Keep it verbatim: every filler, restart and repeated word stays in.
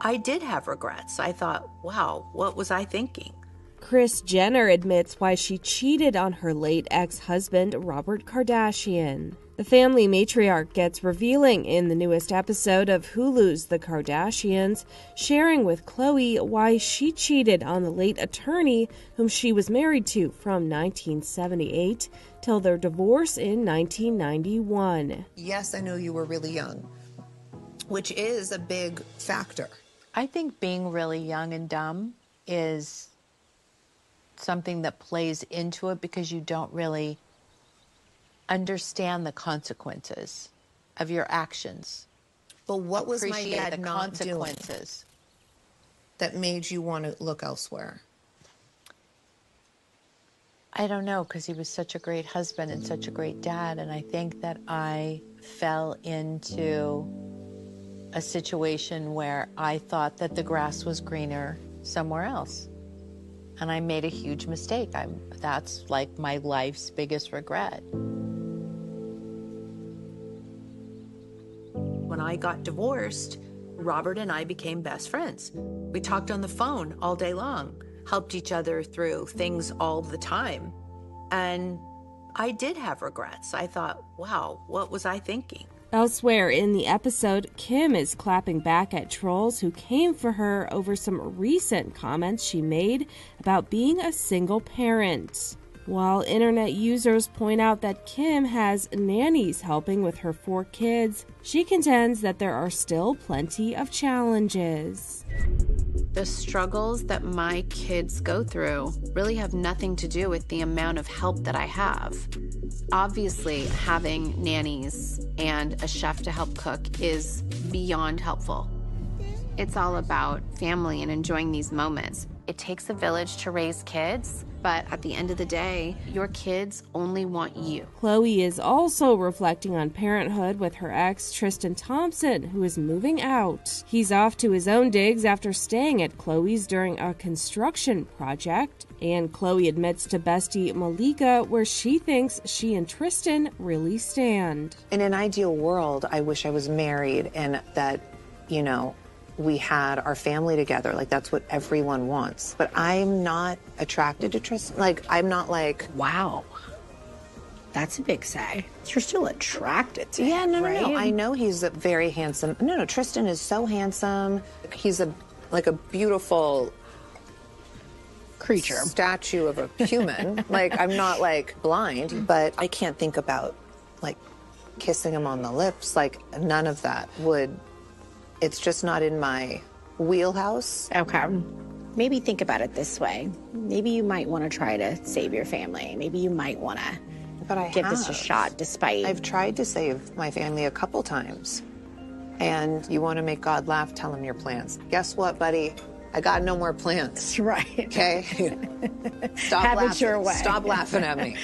I did have regrets. I thought, wow, what was I thinking? Kris Jenner admits why she cheated on her late ex-husband, Robert Kardashian. The family matriarch gets revealing in the newest episode of Hulu's The Kardashians, sharing with Khloé why she cheated on the late attorney whom she was married to from nineteen seventy-eight till their divorce in nineteen ninety-one. Yes, I know you were really young, which is a big factor. I think being really young and dumb is something that plays into it because you don't really understand the consequences of your actions. But what was my dad not doing that made you want to look elsewhere? I don't know, because he was such a great husband and such a great dad, and I think that I fell into a situation where I thought that the grass was greener somewhere else. And I made a huge mistake. I'm, that's like my life's biggest regret. When I got divorced, Robert and I became best friends. We talked on the phone all day long, helped each other through things all the time. And I did have regrets. I thought, wow, what was I thinking? Elsewhere in the episode, Kim is clapping back at trolls who came for her over some recent comments she made about being a single parent. While internet users point out that Kim has nannies helping with her four kids, she contends that there are still plenty of challenges. The struggles that my kids go through really have nothing to do with the amount of help that I have. Obviously, having nannies and a chef to help cook is beyond helpful. It's all about family and enjoying these moments. It takes a village to raise kids, but at the end of the day, your kids only want you. Khloé is also reflecting on parenthood with her ex, Tristan Thompson, who is moving out. He's off to his own digs after staying at Khloé's during a construction project. And Khloé admits to bestie Malika where she thinks she and Tristan really stand. In an ideal world, I wish I was married and that, you know, we had our family together. Like, that's what everyone wants. But I'm not attracted to Tristan. Like, I'm not like, wow, that's a big say. You're still attracted to him, yeah, no, right? no, no. I know he's a very handsome. No, no, Tristan is so handsome. He's a like a beautiful creature, statue of a human. Like, I'm not like blind, but I can't think about like kissing him on the lips. Like, none of that would. It's just not in my wheelhouse. Okay. Maybe think about it this way. Maybe you might want to try to save your family. Maybe you might want to give this a shot despite... I've tried to save my family a couple times. And you want to make God laugh, tell him your plans. Guess what, buddy? I got no more plans. That's right. Okay? Stop laughing. Have it your way. Stop laughing at me.